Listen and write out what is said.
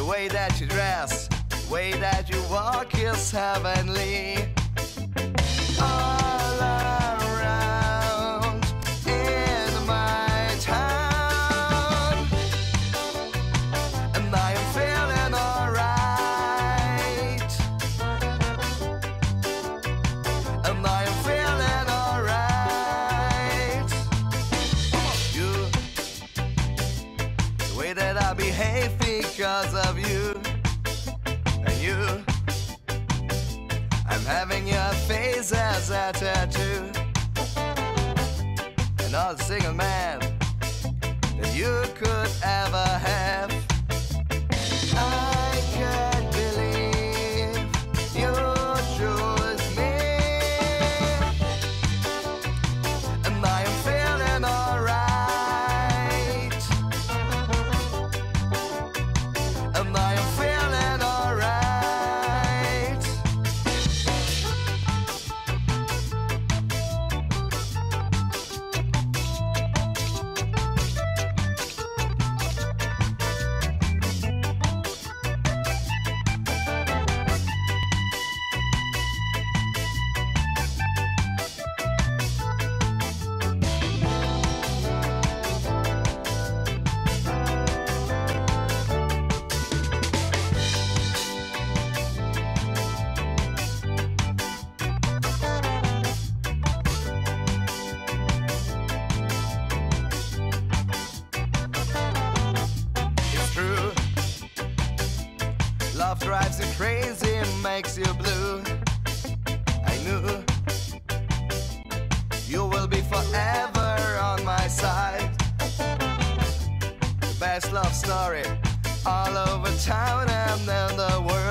The way that you dress, the way that you walk is heavenly. All around in my town, and I am feeling alright, and I am feeling alright. You, the way that I behave because of you, and you, I'm having your face as a tattoo. And all the single man that you could ever have. I can't believe you chose me, and I am feeling alright, and I am feeling alright. Love drives you crazy and makes you blue. I knew you will be forever on my side. The best love story all over town and in the world.